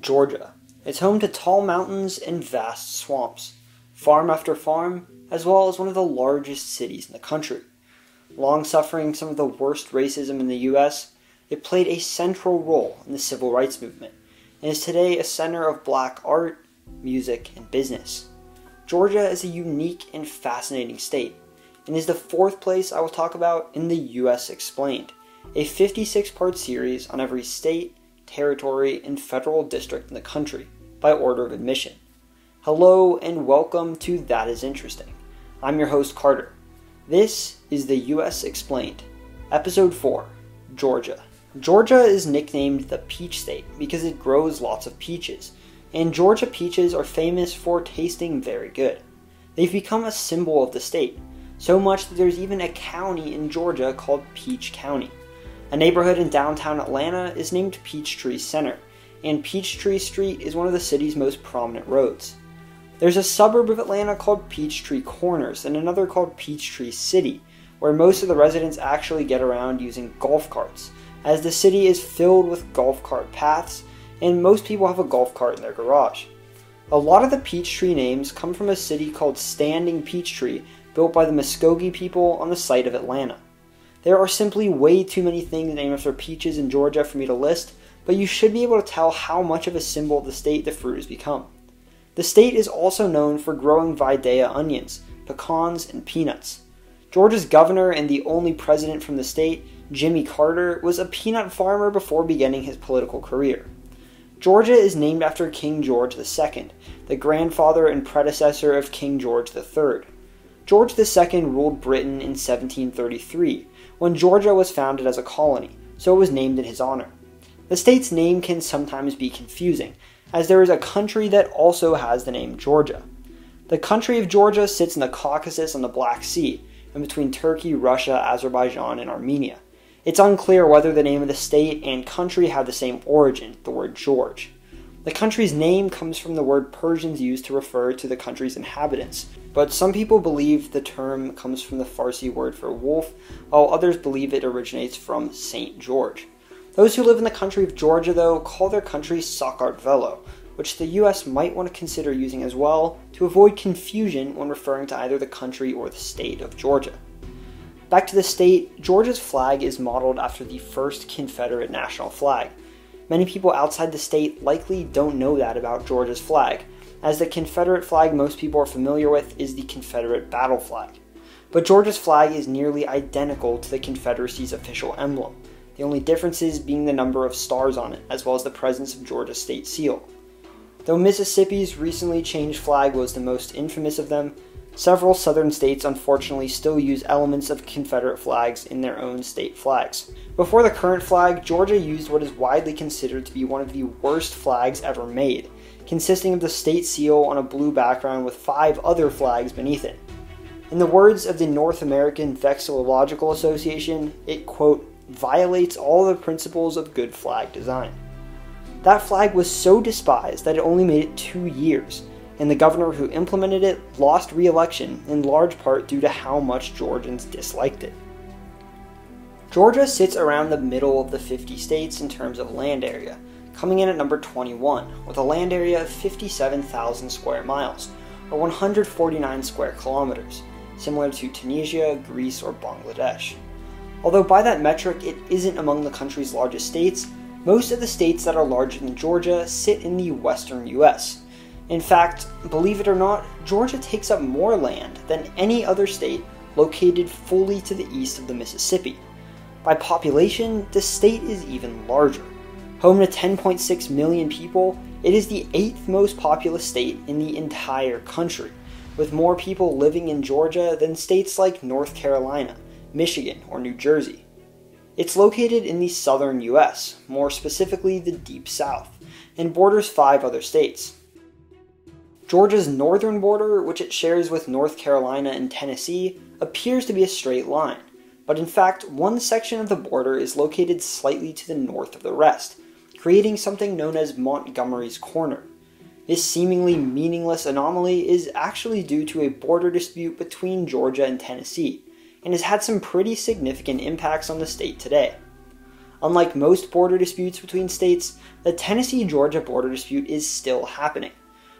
Georgia is home to tall mountains and vast swamps, farm after farm, as well as one of the largest cities in the country. Long suffering some of the worst racism in the U.S., it played a central role in the civil rights movement, and is today a center of black art, music, and business. Georgia is a unique and fascinating state, and is the fourth place I will talk about in the U.S. Explained, a 56-part series on every state, territory, and federal district in the country, by order of admission. Hello and welcome to That Is Interesting. I'm your host, Carter. This is the U.S. Explained, Episode 4, Georgia. Georgia is nicknamed the Peach State because it grows lots of peaches, and Georgia peaches are famous for tasting very good. They've become a symbol of the state, so much that there's even a county in Georgia called Peach County. A neighborhood in downtown Atlanta is named Peachtree Center, and Peachtree Street is one of the city's most prominent roads. There's a suburb of Atlanta called Peachtree Corners and another called Peachtree City, where most of the residents actually get around using golf carts, as the city is filled with golf cart paths, and most people have a golf cart in their garage. A lot of the Peachtree names come from a city called Standing Peachtree, built by the Muskogee people on the site of Atlanta. There are simply way too many things named after peaches in Georgia for me to list, but you should be able to tell how much of a symbol of the state the fruit has become. The state is also known for growing Vidalia onions, pecans, and peanuts. Georgia's governor and the only president from the state, Jimmy Carter, was a peanut farmer before beginning his political career. Georgia is named after King George II, the grandfather and predecessor of King George III. George II ruled Britain in 1733, when Georgia was founded as a colony, so it was named in his honor. The state's name can sometimes be confusing, as there is a country that also has the name Georgia. The country of Georgia sits in the Caucasus on the Black Sea, and between Turkey, Russia, Azerbaijan, and Armenia. It's unclear whether the name of the state and country have the same origin, the word George. The country's name comes from the word Persians used to refer to the country's inhabitants, but some people believe the term comes from the Farsi word for wolf, while others believe it originates from St. George. Those who live in the country of Georgia, though, call their country Sacagawea, which the US might want to consider using as well to avoid confusion when referring to either the country or the state of Georgia. Back to the state, Georgia's flag is modeled after the first Confederate national flag. Many people outside the state likely don't know that about Georgia's flag, as the Confederate flag most people are familiar with is the Confederate battle flag. But Georgia's flag is nearly identical to the Confederacy's official emblem, the only differences being the number of stars on it, as well as the presence of Georgia's state seal. Though Mississippi's recently changed flag was the most infamous of them, several southern states unfortunately still use elements of Confederate flags in their own state flags. Before the current flag, Georgia used what is widely considered to be one of the worst flags ever made, consisting of the state seal on a blue background with 5 other flags beneath it. In the words of the North American Vexillological Association, it, quote, violates all the principles of good flag design. That flag was so despised that it only made it 2 years, and the governor who implemented it lost re-election in large part due to how much Georgians disliked it. Georgia sits around the middle of the 50 states in terms of land area, coming in at number 21, with a land area of 57,000 square miles, or 149 square kilometers, similar to Tunisia, Greece, or Bangladesh. Although by that metric it isn't among the country's largest states, most of the states that are larger than Georgia sit in the western US. In fact, believe it or not, Georgia takes up more land than any other state located fully to the east of the Mississippi. By population, the state is even larger. Home to 10.6 million people, it is the 8th most populous state in the entire country, with more people living in Georgia than states like North Carolina, Michigan, or New Jersey. It's located in the southern US, more specifically the Deep South, and borders 5 other states. Georgia's northern border, which it shares with North Carolina and Tennessee, appears to be a straight line, but in fact one section of the border is located slightly to the north of the rest, creating something known as Montgomery's Corner. This seemingly meaningless anomaly is actually due to a border dispute between Georgia and Tennessee, and has had some pretty significant impacts on the state today. Unlike most border disputes between states, the Tennessee-Georgia border dispute is still happening.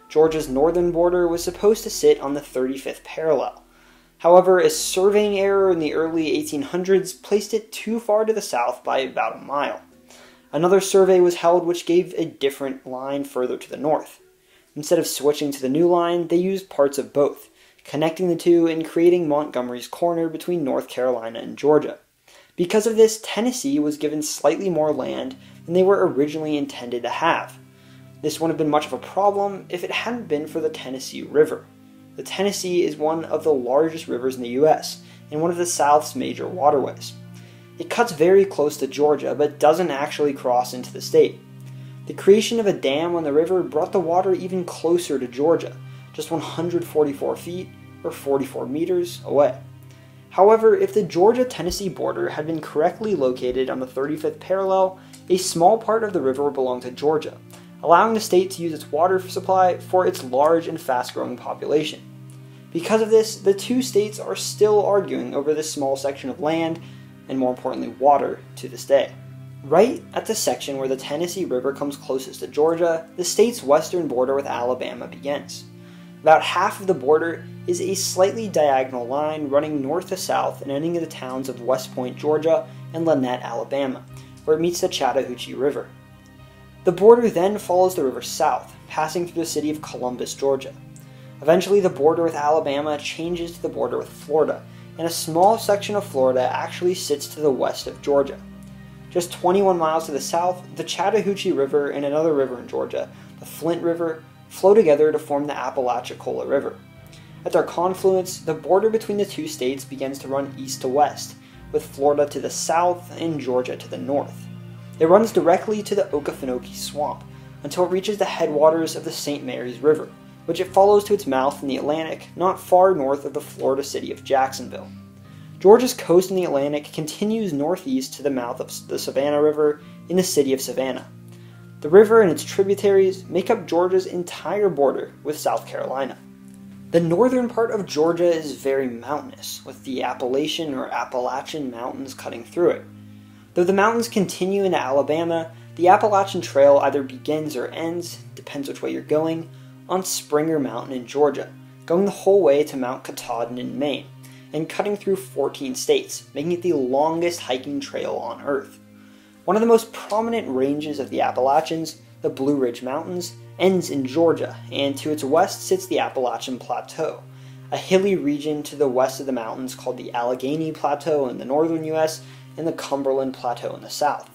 Georgia's northern border was supposed to sit on the 35th parallel. However, a surveying error in the early 1800s placed it too far to the south by about a mile. Another survey was held which gave a different line further to the north. Instead of switching to the new line, they used parts of both, connecting the two and creating Montgomery's Corner between North Carolina and Georgia. Because of this, Tennessee was given slightly more land than they were originally intended to have. This wouldn't have been much of a problem if it hadn't been for the Tennessee River. The Tennessee is one of the largest rivers in the US, and one of the South's major waterways. It cuts very close to Georgia, but doesn't actually cross into the state. The creation of a dam on the river brought the water even closer to Georgia, just 144 feet, or 44 meters, away. However, if the Georgia-Tennessee border had been correctly located on the 35th parallel, a small part of the river belonged to Georgia, allowing the state to use its water supply for its large and fast-growing population. Because of this, the two states are still arguing over this small section of land, and more importantly water, to this day. Right at the section where the Tennessee River comes closest to Georgia, the state's western border with Alabama begins. About half of the border is a slightly diagonal line running north to south and ending in the towns of West Point, Georgia and Lynette, Alabama, where it meets the Chattahoochee River. The border then follows the river south, passing through the city of Columbus, Georgia. Eventually the border with Alabama changes to the border with Florida, and a small section of Florida actually sits to the west of Georgia. Just 21 miles to the south, the Chattahoochee River and another river in Georgia, the Flint River, flow together to form the Apalachicola River. At their confluence, the border between the two states begins to run east to west, with Florida to the south and Georgia to the north. It runs directly to the Okefenokee Swamp until it reaches the headwaters of the St. Mary's River, which it follows to its mouth in the Atlantic, not far north of the Florida city of Jacksonville. Georgia's coast in the Atlantic continues northeast to the mouth of the Savannah River in the city of Savannah. The river and its tributaries make up Georgia's entire border with South Carolina. The northern part of Georgia is very mountainous, with the Appalachian Mountains cutting through it. Though the mountains continue into Alabama, the Appalachian Trail either begins or ends, depends which way you're going, on Springer Mountain in Georgia, going the whole way to Mount Katahdin in Maine, and cutting through 14 states, making it the longest hiking trail on Earth. One of the most prominent ranges of the Appalachians, the Blue Ridge Mountains, ends in Georgia, and to its west sits the Appalachian Plateau, a hilly region to the west of the mountains called the Allegheny Plateau in the northern US and the Cumberland Plateau in the south.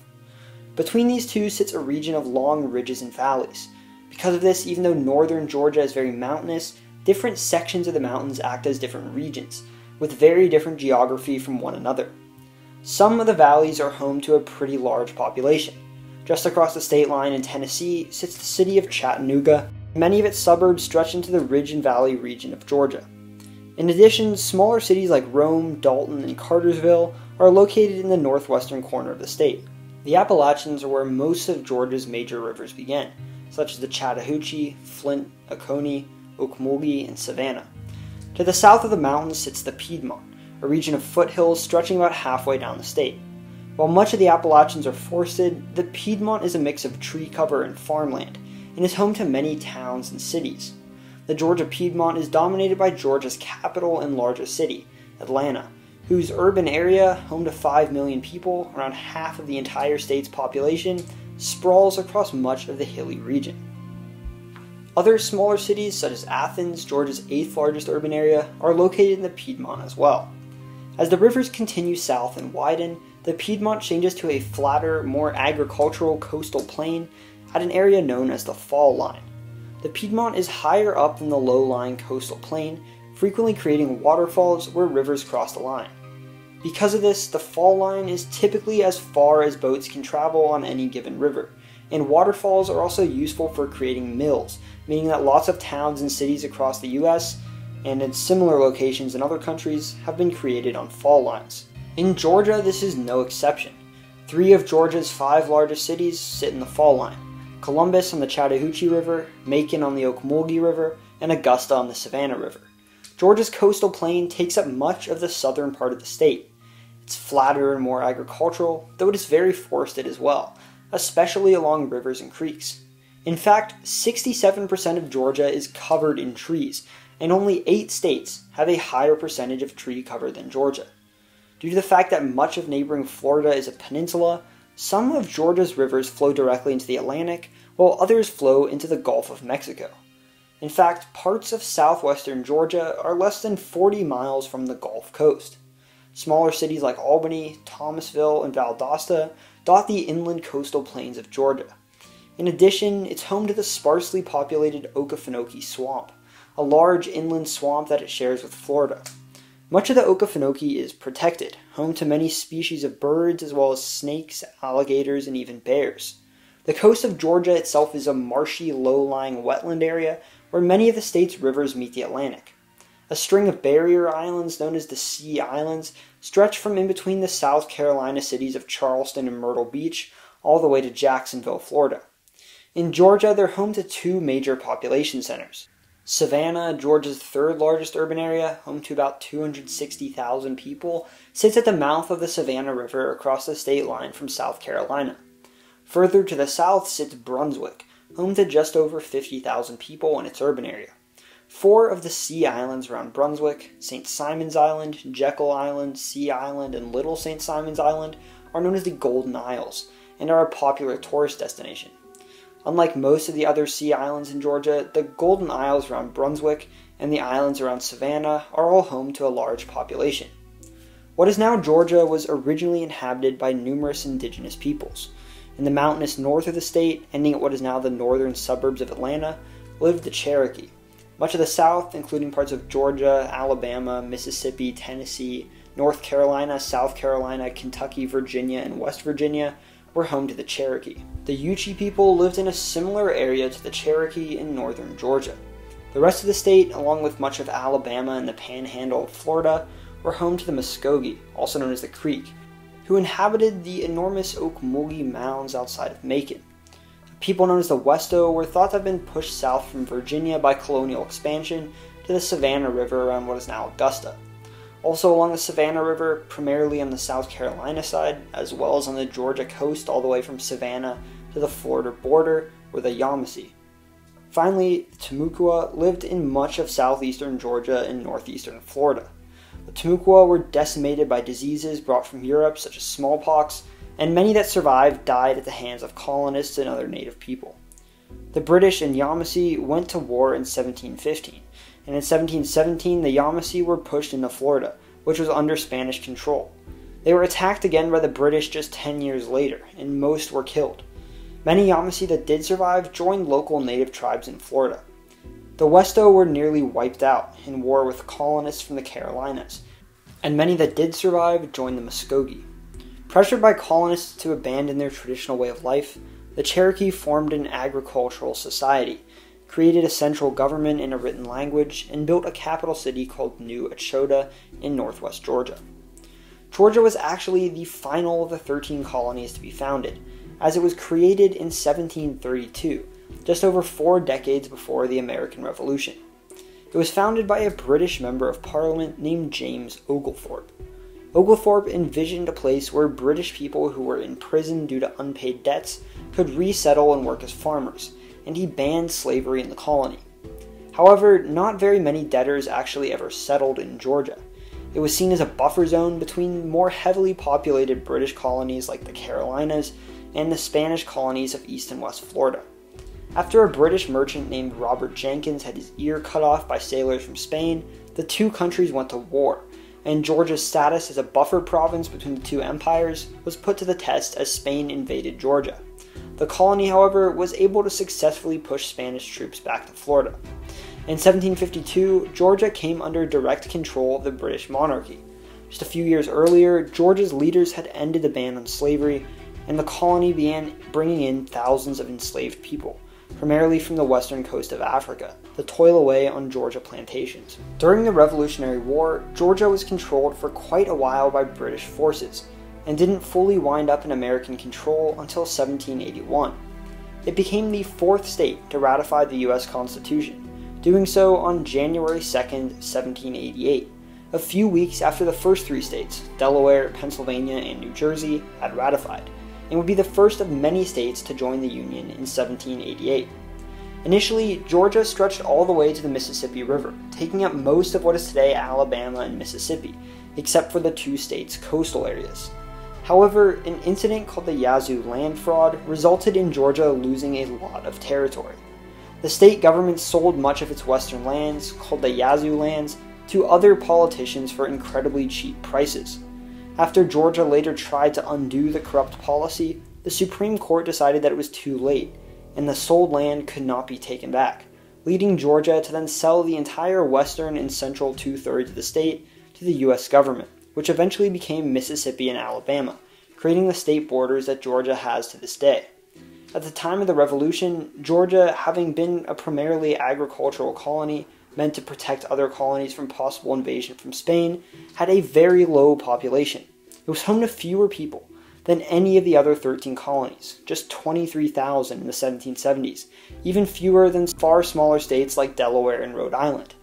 Between these two sits a region of long ridges and valleys. Because of this, even though northern Georgia is very mountainous, different sections of the mountains act as different regions, with very different geography from one another. Some of the valleys are home to a pretty large population. Just across the state line in Tennessee sits the city of Chattanooga. Many of its suburbs stretch into the Ridge and Valley region of Georgia. In addition, smaller cities like Rome, Dalton, and Cartersville are located in the northwestern corner of the state. The Appalachians are where most of Georgia's major rivers begin, such as the Chattahoochee, Flint, Oconee, Ocmulgee, and Savannah. To the south of the mountains sits the Piedmont, a region of foothills stretching about halfway down the state. While much of the Appalachians are forested, the Piedmont is a mix of tree cover and farmland, and is home to many towns and cities. The Georgia Piedmont is dominated by Georgia's capital and largest city, Atlanta, whose urban area, home to 5 million people, around half of the entire state's population, sprawls across much of the hilly region. Other smaller cities, such as Athens, Georgia's 8th largest urban area, are located in the Piedmont as well. As the rivers continue south and widen, the Piedmont changes to a flatter, more agricultural coastal plain at an area known as the Fall Line. The Piedmont is higher up than the low-lying coastal plain, frequently creating waterfalls where rivers cross the line. Because of this, the Fall Line is typically as far as boats can travel on any given river, and waterfalls are also useful for creating mills, meaning that lots of towns and cities across the US and in similar locations in other countries have been created on fall lines. In Georgia, this is no exception. 3 of Georgia's 5 largest cities sit in the fall line: Columbus on the Chattahoochee River, Macon on the Ocmulgee River, and Augusta on the Savannah River. Georgia's coastal plain takes up much of the southern part of the state. It's flatter and more agricultural, though it is very forested as well, especially along rivers and creeks. In fact, 67% of Georgia is covered in trees, and only 8 states have a higher percentage of tree cover than Georgia. Due to the fact that much of neighboring Florida is a peninsula, some of Georgia's rivers flow directly into the Atlantic, while others flow into the Gulf of Mexico. In fact, parts of southwestern Georgia are less than 40 miles from the Gulf Coast. Smaller cities like Albany, Thomasville, and Valdosta dot the inland coastal plains of Georgia. In addition, it's home to the sparsely populated Okefenokee Swamp, a large inland swamp that it shares with Florida. Much of the Okefenokee is protected, home to many species of birds as well as snakes, alligators, and even bears. The coast of Georgia itself is a marshy, low-lying wetland area where many of the state's rivers meet the Atlantic. A string of barrier islands known as the Sea Islands stretch from in between the South Carolina cities of Charleston and Myrtle Beach all the way to Jacksonville, Florida. In Georgia, they're home to 2 major population centers. Savannah, Georgia's 3rd largest urban area, home to about 260,000 people, sits at the mouth of the Savannah River across the state line from South Carolina. Further to the south sits Brunswick, home to just over 50,000 people in its urban area. 4 of the Sea Islands around Brunswick, St. Simon's Island, Jekyll Island, Sea Island, and Little St. Simon's Island are known as the Golden Isles, and are a popular tourist destination. Unlike most of the other Sea Islands in Georgia, the Golden Isles around Brunswick and the islands around Savannah are all home to a large population. What is now Georgia was originally inhabited by numerous indigenous peoples. In the mountainous north of the state, ending at what is now the northern suburbs of Atlanta, lived the Cherokee. Much of the South, including parts of Georgia, Alabama, Mississippi, Tennessee, North Carolina, South Carolina, Kentucky, Virginia, and West Virginia, were home to the Cherokee. The Yuchi people lived in a similar area to the Cherokee in northern Georgia. The rest of the state, along with much of Alabama and the panhandle of Florida, were home to the Muskogee, also known as the Creek, who inhabited the enormous Ocmulgee Mounds outside of Macon. People known as the Westo were thought to have been pushed south from Virginia by colonial expansion to the Savannah River around what is now Augusta. Also along the Savannah River, primarily on the South Carolina side, as well as on the Georgia coast all the way from Savannah to the Florida border, were the Yamasee. Finally, the Timucua lived in much of southeastern Georgia and northeastern Florida. The Timucua were decimated by diseases brought from Europe such as smallpox, and many that survived died at the hands of colonists and other native people. The British and Yamasee went to war in 1715, and in 1717 the Yamasee were pushed into Florida, which was under Spanish control. They were attacked again by the British just 10 years later, and most were killed. Many Yamasee that did survive joined local native tribes in Florida. The Westo were nearly wiped out in war with colonists from the Carolinas, and many that did survive joined the Muskogee. Pressured by colonists to abandon their traditional way of life, the Cherokee formed an agricultural society, created a central government in a written language, and built a capital city called New Echota in northwest Georgia. Georgia was actually the final of the 13 colonies to be founded, as it was created in 1732, just over 4 decades before the American Revolution. It was founded by a British member of Parliament named James Oglethorpe. Oglethorpe envisioned a place where British people who were in prison due to unpaid debts could resettle and work as farmers, and he banned slavery in the colony. However, not very many debtors actually ever settled in Georgia. It was seen as a buffer zone between more heavily populated British colonies like the Carolinas and the Spanish colonies of East and West Florida. After a British merchant named Robert Jenkins had his ear cut off by sailors from Spain, the 2 countries went to war, and Georgia's status as a buffer province between the 2 empires was put to the test as Spain invaded Georgia. The colony, however, was able to successfully push Spanish troops back to Florida. In 1752, Georgia came under direct control of the British monarchy. Just a few years earlier, Georgia's leaders had ended the ban on slavery, and the colony began bringing in thousands of enslaved people, primarily from the western coast of Africa, to toil away on Georgia plantations. During the Revolutionary War, Georgia was controlled for quite a while by British forces, and didn't fully wind up in American control until 1781. It became the 4th state to ratify the US Constitution, doing so on January 2, 1788, a few weeks after the first three states, Delaware, Pennsylvania, and New Jersey, had ratified, and would be the first of many states to join the Union in 1788. Initially, Georgia stretched all the way to the Mississippi River, taking up most of what is today Alabama and Mississippi, except for the two states' coastal areas. However, an incident called the Yazoo land fraud resulted in Georgia losing a lot of territory. The state government sold much of its western lands, called the Yazoo lands, to other politicians for incredibly cheap prices. After Georgia later tried to undo the corrupt policy, the Supreme Court decided that it was too late, and the sold land could not be taken back, leading Georgia to then sell the entire western and central two-thirds of the state to the U.S. government, which eventually became Mississippi and Alabama, creating the state borders that Georgia has to this day. At the time of the Revolution, Georgia, having been a primarily agricultural colony meant to protect other colonies from possible invasion from Spain, had a very low population. It was home to fewer people than any of the other 13 colonies, just 23,000 in the 1770s, even fewer than far smaller states like Delaware and Rhode Island.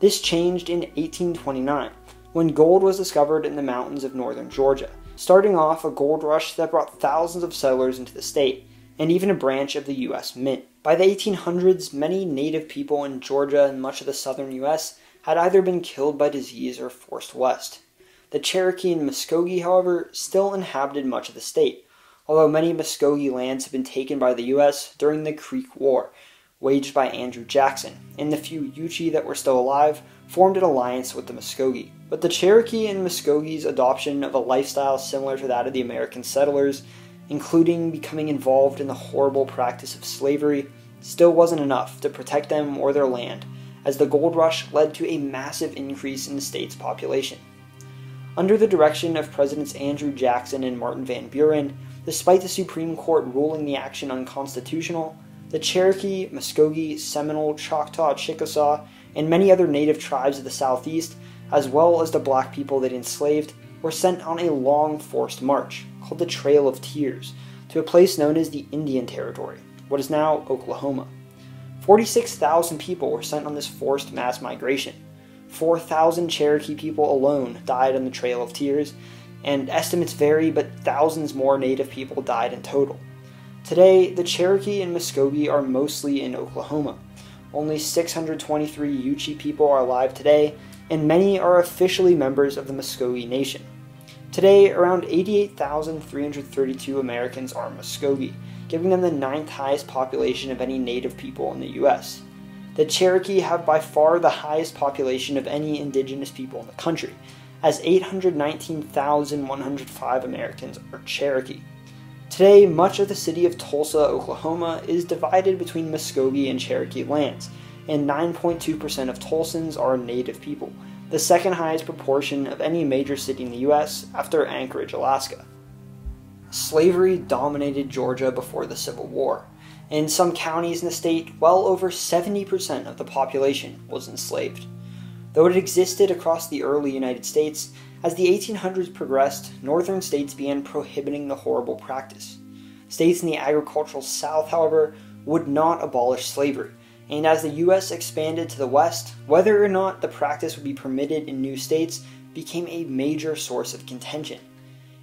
This changed in 1829, when gold was discovered in the mountains of northern Georgia, starting off a gold rush that brought thousands of settlers into the state, and even a branch of the U.S. Mint. By the 1800s, many native people in Georgia and much of the southern U.S. had either been killed by disease or forced west. The Cherokee and Muskogee, however, still inhabited much of the state, although many Muskogee lands had been taken by the U.S. during the Creek War, waged by Andrew Jackson, and the few Yuchi that were still alive formed an alliance with the Muskogee. But the Cherokee and Muskogee's adoption of a lifestyle similar to that of the American settlers, including becoming involved in the horrible practice of slavery, still wasn't enough to protect them or their land, as the gold rush led to a massive increase in the state's population. Under the direction of Presidents Andrew Jackson and Martin Van Buren, despite the Supreme Court ruling the action unconstitutional, the Cherokee, Muskogee, Seminole, Choctaw, Chickasaw, and many other native tribes of the Southeast, as well as the black people they enslaved, were sent on a long forced march, called the Trail of Tears, to a place known as the Indian Territory, what is now Oklahoma. 46,000 people were sent on this forced mass migration. 4,000 Cherokee people alone died on the Trail of Tears, and estimates vary, but thousands more native people died in total. Today, the Cherokee and Muskogee are mostly in Oklahoma. Only 623 Yuchi people are alive today, and many are officially members of the Muskogee Nation. Today, around 88,332 Americans are Muskogee, giving them the 9th highest population of any native people in the U.S. The Cherokee have by far the highest population of any indigenous people in the country, as 819,105 Americans are Cherokee. Today, much of the city of Tulsa, Oklahoma is divided between Muskogee and Cherokee lands, and 9.2% of Tulsans are native people, the second highest proportion of any major city in the U.S. after Anchorage, Alaska. Slavery dominated Georgia before the Civil War, and in some counties in the state, well over 70% of the population was enslaved. Though it existed across the early United States, as the 1800s progressed, northern states began prohibiting the horrible practice. States in the agricultural South, however, would not abolish slavery, and as the U.S. expanded to the West, whether or not the practice would be permitted in new states became a major source of contention.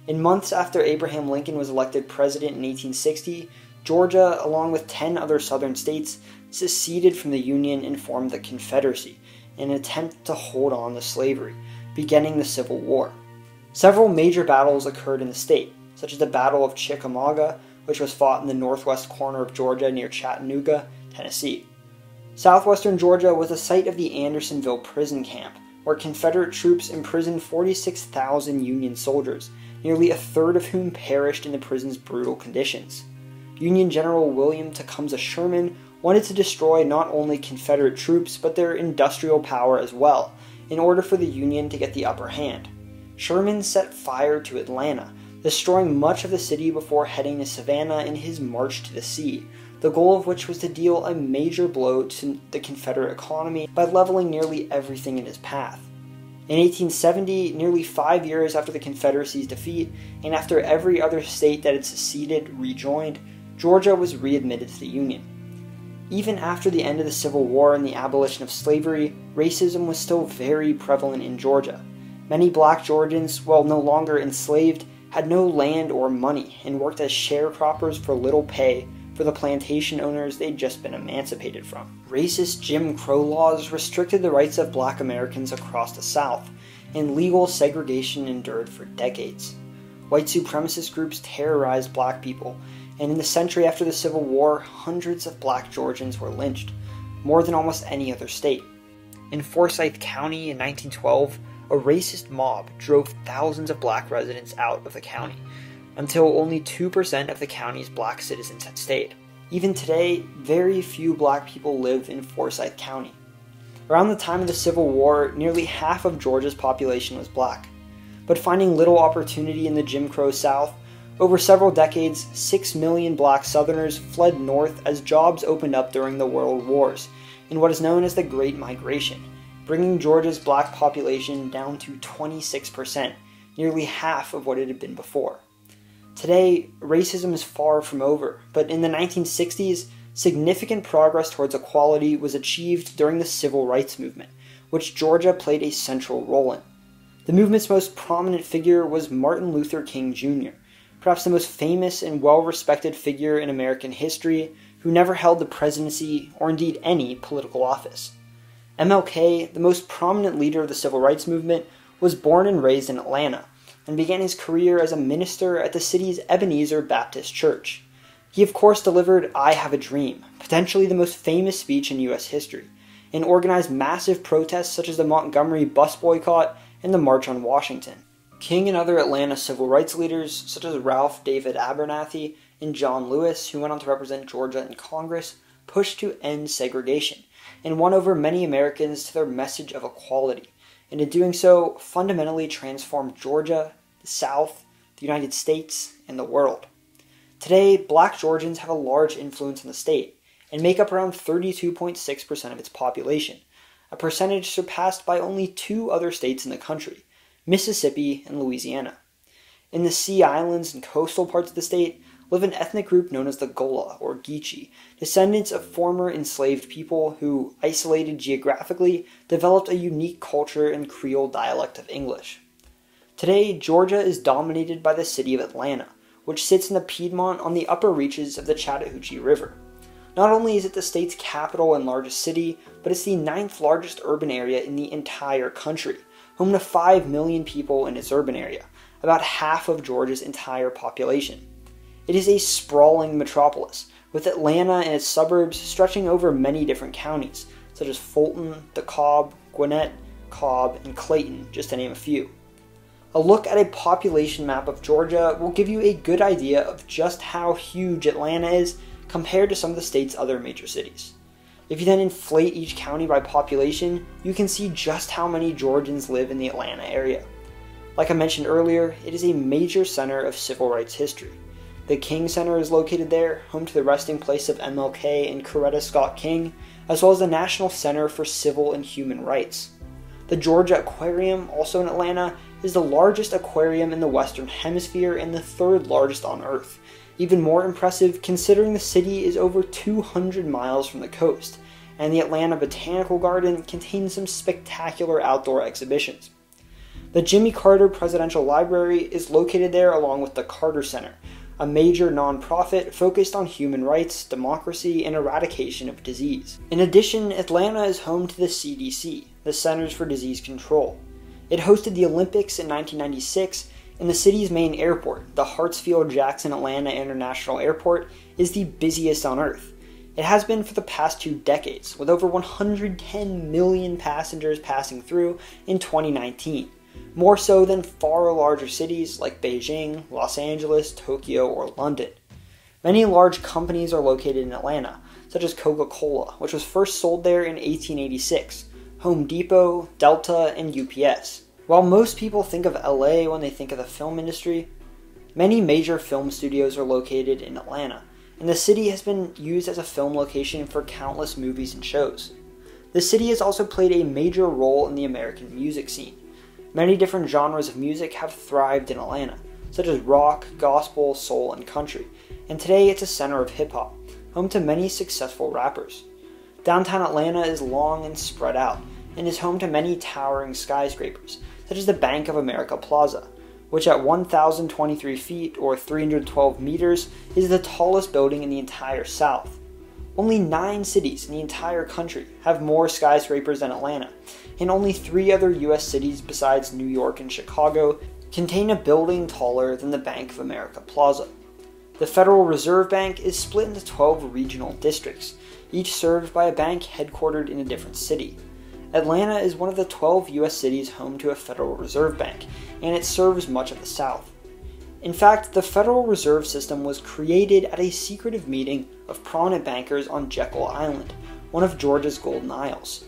In months after Abraham Lincoln was elected president in 1860, Georgia, along with 10 other southern states, seceded from the Union and formed the Confederacy, in an attempt to hold on to slavery, beginning the Civil War. Several major battles occurred in the state, such as the Battle of Chickamauga, which was fought in the northwest corner of Georgia near Chattanooga, Tennessee. Southwestern Georgia was the site of the Andersonville prison camp, where Confederate troops imprisoned 46,000 Union soldiers, nearly a third of whom perished in the prison's brutal conditions. Union General William Tecumseh Sherman wanted to destroy not only Confederate troops, but their industrial power as well, in order for the Union to get the upper hand. Sherman set fire to Atlanta, destroying much of the city before heading to Savannah in his march to the sea, the goal of which was to deal a major blow to the Confederate economy by leveling nearly everything in his path. In 1870, nearly 5 years after the Confederacy's defeat, and after every other state that had seceded rejoined, Georgia was readmitted to the Union. Even after the end of the Civil War and the abolition of slavery, racism was still very prevalent in Georgia. Many black Georgians, while no longer enslaved, had no land or money and worked as sharecroppers for little pay for the plantation owners they'd just been emancipated from. Racist Jim Crow laws restricted the rights of black Americans across the South, and legal segregation endured for decades. White supremacist groups terrorized black people, and in the century after the Civil War, hundreds of black Georgians were lynched, more than almost any other state. In Forsyth County in 1912, a racist mob drove thousands of black residents out of the county, until only 2% of the county's black citizens had stayed. Even today, very few black people live in Forsyth County. Around the time of the Civil War, nearly half of Georgia's population was black. But finding little opportunity in the Jim Crow South, over several decades, 6 million black Southerners fled north as jobs opened up during the World Wars, in what is known as the Great Migration, bringing Georgia's black population down to 26%, nearly half of what it had been before. Today, racism is far from over, but in the 1960s, significant progress towards equality was achieved during the Civil Rights Movement, which Georgia played a central role in. The movement's most prominent figure was Martin Luther King Jr., perhaps the most famous and well-respected figure in American history, who never held the presidency or indeed any political office. MLK, the most prominent leader of the Civil Rights Movement, was born and raised in Atlanta, and began his career as a minister at the city's Ebenezer Baptist Church. He of course delivered I Have a Dream, potentially the most famous speech in U.S. history, and organized massive protests such as the Montgomery bus boycott and the March on Washington. King and other Atlanta civil rights leaders such as Ralph David Abernathy and John Lewis, who went on to represent Georgia in Congress, pushed to end segregation, and won over many Americans to their message of equality, and in doing so, fundamentally transformed Georgia, the South, the United States, and the world. Today, black Georgians have a large influence on the state, and make up around 32.6% of its population, a percentage surpassed by only two other states in the country, Mississippi and Louisiana. In the Sea Islands and coastal parts of the state live an ethnic group known as the Gola, or Geechee, descendants of former enslaved people who, isolated geographically, developed a unique culture and Creole dialect of English. Today, Georgia is dominated by the city of Atlanta, which sits in the Piedmont on the upper reaches of the Chattahoochee River. Not only is it the state's capital and largest city, but it's the 9th largest urban area in the entire country, home to 5 million people in its urban area, about half of Georgia's entire population. It is a sprawling metropolis, with Atlanta and its suburbs stretching over many different counties, such as Fulton, DeKalb, Gwinnett, Cobb, and Clayton, just to name a few. A look at a population map of Georgia will give you a good idea of just how huge Atlanta is compared to some of the state's other major cities. If you then inflate each county by population, you can see just how many Georgians live in the Atlanta area. Like I mentioned earlier, it is a major center of civil rights history. The King Center is located there, home to the resting place of MLK and Coretta Scott King, as well as the National Center for Civil and Human Rights. The Georgia Aquarium, also in Atlanta, is the largest aquarium in the Western Hemisphere and the third largest on Earth, even more impressive considering the city is over 200 miles from the coast, and the Atlanta Botanical Garden contains some spectacular outdoor exhibitions. The Jimmy Carter Presidential Library is located there along with the Carter Center, a major nonprofit focused on human rights, democracy, and eradication of disease. In addition, Atlanta is home to the CDC, the Centers for Disease Control. It hosted the Olympics in 1996, and the city's main airport, the Hartsfield-Jackson Atlanta International Airport, is the busiest on Earth. It has been for the past 2 decades, with over 110 million passengers passing through in 2019. More so than far larger cities like Beijing, Los Angeles, Tokyo, or London. Many large companies are located in Atlanta, such as Coca-Cola, which was first sold there in 1886, Home Depot, Delta, and UPS. While most people think of LA when they think of the film industry, many major film studios are located in Atlanta, and the city has been used as a film location for countless movies and shows. The city has also played a major role in the American music scene. Many different genres of music have thrived in Atlanta, such as rock, gospel, soul, and country, and today it's a center of hip-hop, home to many successful rappers. Downtown Atlanta is long and spread out, and is home to many towering skyscrapers, such as the Bank of America Plaza, which at 1,023 feet or 312 meters is the tallest building in the entire South. Only 9 cities in the entire country have more skyscrapers than Atlanta, and only 3 other US cities besides New York and Chicago contain a building taller than the Bank of America Plaza. The Federal Reserve Bank is split into 12 regional districts, each served by a bank headquartered in a different city. Atlanta is one of the 12 US cities home to a Federal Reserve Bank, and it serves much of the South. In fact, the Federal Reserve System was created at a secretive meeting of prominent bankers on Jekyll Island, one of Georgia's Golden Isles.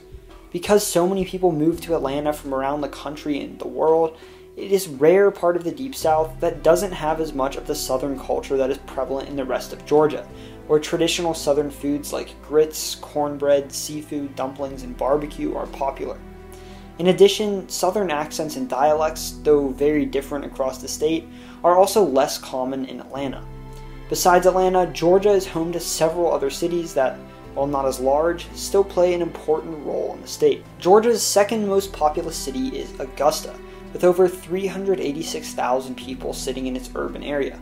Because so many people moved to Atlanta from around the country and the world, it is a rare part of the Deep South that doesn't have as much of the Southern culture that is prevalent in the rest of Georgia, where traditional Southern foods like grits, cornbread, seafood, dumplings, and barbecue are popular. In addition, Southern accents and dialects, though very different across the state, are also less common in Atlanta. Besides Atlanta, Georgia is home to several other cities that, while not as large, still play an important role in the state. Georgia's second most populous city is Augusta, with over 386,000 people sitting in its urban area.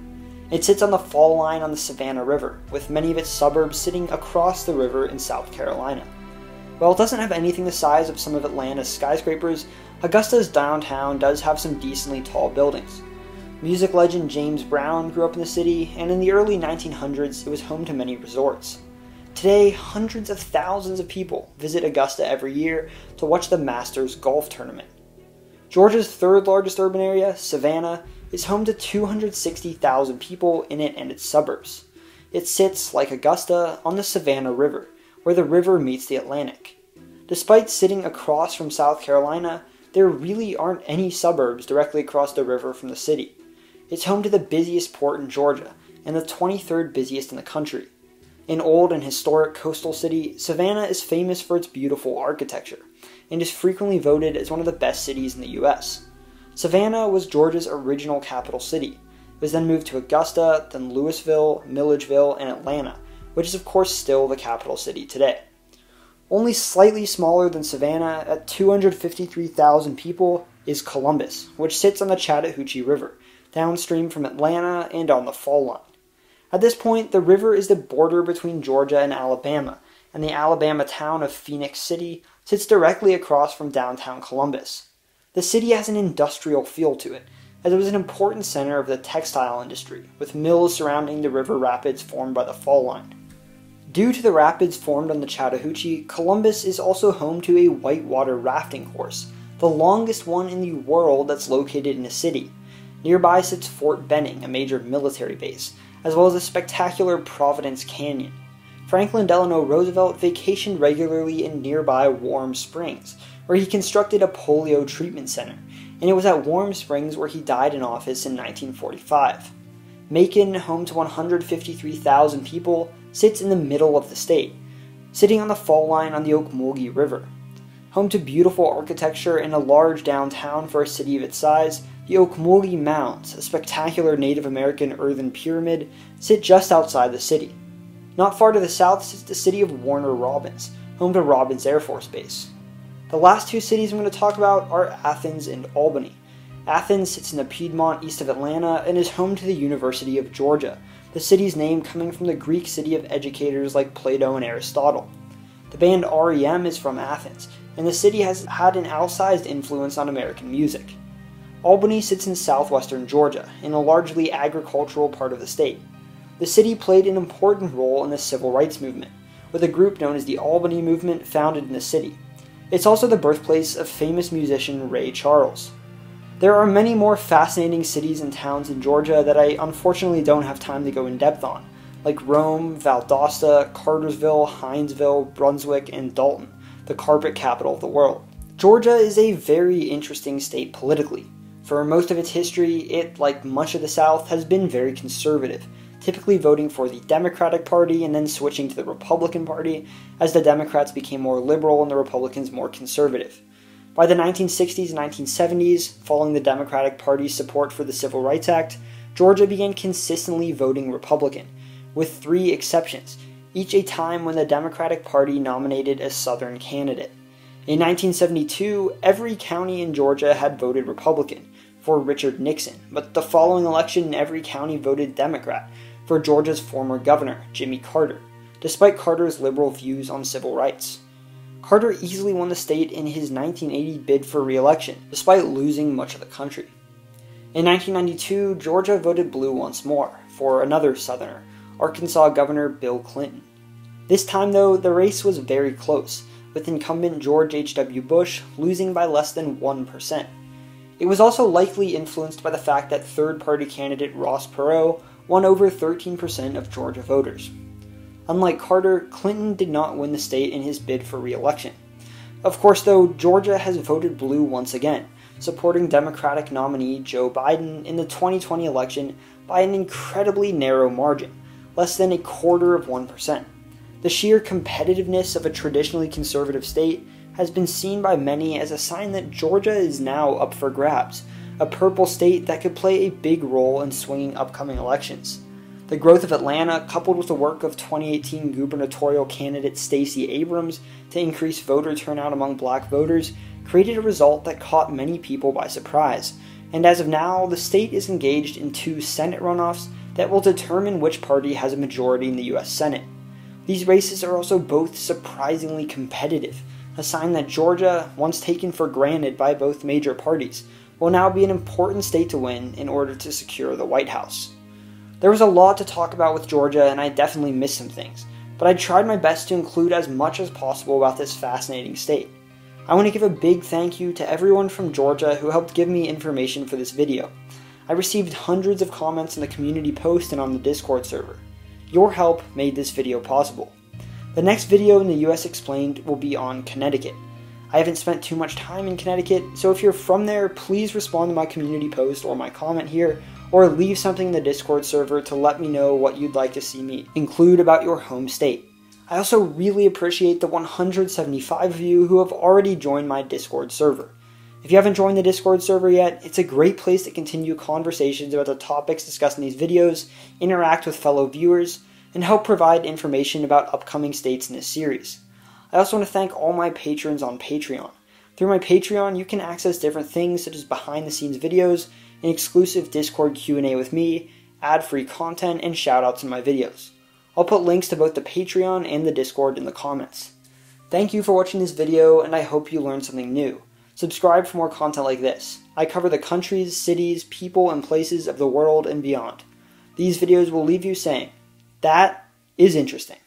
It sits on the Fall Line on the Savannah River, with many of its suburbs sitting across the river in South Carolina. While it doesn't have anything the size of some of Atlanta's skyscrapers, Augusta's downtown does have some decently tall buildings. Music legend James Brown grew up in the city, and in the early 1900s it was home to many resorts. Today, hundreds of thousands of people visit Augusta every year to watch the Masters golf tournament. Georgia's third largest urban area, Savannah, is home to 260,000 people in it and its suburbs. It sits, like Augusta, on the Savannah River, where the river meets the Atlantic. Despite sitting across from South Carolina, there really aren't any suburbs directly across the river from the city. It's home to the busiest port in Georgia, and the 23rd busiest in the country. An old and historic coastal city, Savannah is famous for its beautiful architecture, and is frequently voted as one of the best cities in the US. Savannah was Georgia's original capital city. It was then moved to Augusta, then Louisville, Milledgeville, and Atlanta, which is of course still the capital city today. Only slightly smaller than Savannah, at 253,000 people, is Columbus, which sits on the Chattahoochee River, downstream from Atlanta and on the Fall Line. At this point, the river is the border between Georgia and Alabama, and the Alabama town of Phenix City sits directly across from downtown Columbus. The city has an industrial feel to it, as it was an important center of the textile industry, with mills surrounding the river rapids formed by the Fall Line. Due to the rapids formed on the Chattahoochee, Columbus is also home to a whitewater rafting course, the longest one in the world that's located in a city. Nearby sits Fort Benning, a major military base, as well as the spectacular Providence Canyon. Franklin Delano Roosevelt vacationed regularly in nearby Warm Springs, where he constructed a polio treatment center, and it was at Warm Springs where he died in office in 1945. Macon, home to 153,000 people, sits in the middle of the state, sitting on the Fall Line on the Ocmulgee River. Home to beautiful architecture and a large downtown for a city of its size, the Ocmulgee Mounds, a spectacular Native American earthen pyramid, sit just outside the city. Not far to the south sits the city of Warner Robins, home to Robins Air Force Base. The last two cities I'm going to talk about are Athens and Albany. Athens sits in the Piedmont east of Atlanta and is home to the University of Georgia, the city's name coming from the Greek city of educators like Plato and Aristotle. The band R.E.M. is from Athens, and the city has had an outsized influence on American music. Albany sits in southwestern Georgia, in a largely agricultural part of the state. The city played an important role in the civil rights movement, with a group known as the Albany Movement founded in the city. It's also the birthplace of famous musician Ray Charles. There are many more fascinating cities and towns in Georgia that I unfortunately don't have time to go in depth on, like Rome, Valdosta, Cartersville, Hinesville, Brunswick, and Dalton, the carpet capital of the world. Georgia is a very interesting state politically. For most of its history, it, like much of the South, has been very conservative, typically voting for the Democratic Party and then switching to the Republican Party as the Democrats became more liberal and the Republicans more conservative. By the 1960s and 1970s, following the Democratic Party's support for the Civil Rights Act, Georgia began consistently voting Republican, with 3 exceptions, each a time when the Democratic Party nominated a Southern candidate. In 1972, every county in Georgia had voted Republican for Richard Nixon, but the following election every county voted Democrat for Georgia's former governor, Jimmy Carter, despite Carter's liberal views on civil rights. Carter easily won the state in his 1980 bid for re-election, despite losing much of the country. In 1992, Georgia voted blue once more, for another Southerner, Arkansas Governor Bill Clinton. This time, though, the race was very close, with incumbent George H.W. Bush losing by less than 1%. It was also likely influenced by the fact that third-party candidate Ross Perot won over 13% of Georgia voters. Unlike Carter, Clinton did not win the state in his bid for re-election. Of course, though, Georgia has voted blue once again, supporting Democratic nominee Joe Biden in the 2020 election by an incredibly narrow margin, less than 0.25%. The sheer competitiveness of a traditionally conservative state has been seen by many as a sign that Georgia is now up for grabs, a purple state that could play a big role in swinging upcoming elections. The growth of Atlanta, coupled with the work of 2018 gubernatorial candidate Stacey Abrams to increase voter turnout among black voters, created a result that caught many people by surprise, and as of now, the state is engaged in two Senate runoffs that will determine which party has a majority in the U.S. Senate. These races are also both surprisingly competitive, a sign that Georgia, once taken for granted by both major parties, will now be an important state to win in order to secure the White House. There was a lot to talk about with Georgia, and I definitely missed some things, but I tried my best to include as much as possible about this fascinating state. I want to give a big thank you to everyone from Georgia who helped give me information for this video. I received hundreds of comments in the community post and on the Discord server. Your help made this video possible. The next video in the US Explained will be on Connecticut. I haven't spent too much time in Connecticut, so if you're from there, please respond to my community post or my comment here, or leave something in the Discord server to let me know what you'd like to see me include about your home state. I also really appreciate the 175 of you who have already joined my Discord server. If you haven't joined the Discord server yet, it's a great place to continue conversations about the topics discussed in these videos, interact with fellow viewers, and help provide information about upcoming states in this series. I also want to thank all my patrons on Patreon. Through my Patreon, you can access different things such as behind-the-scenes videos, an exclusive Discord Q&A with me, ad-free content, and shoutouts in my videos. I'll put links to both the Patreon and the Discord in the comments. Thank you for watching this video, and I hope you learned something new. Subscribe for more content like this. I cover the countries, cities, people, and places of the world and beyond. These videos will leave you saying, "That is interesting."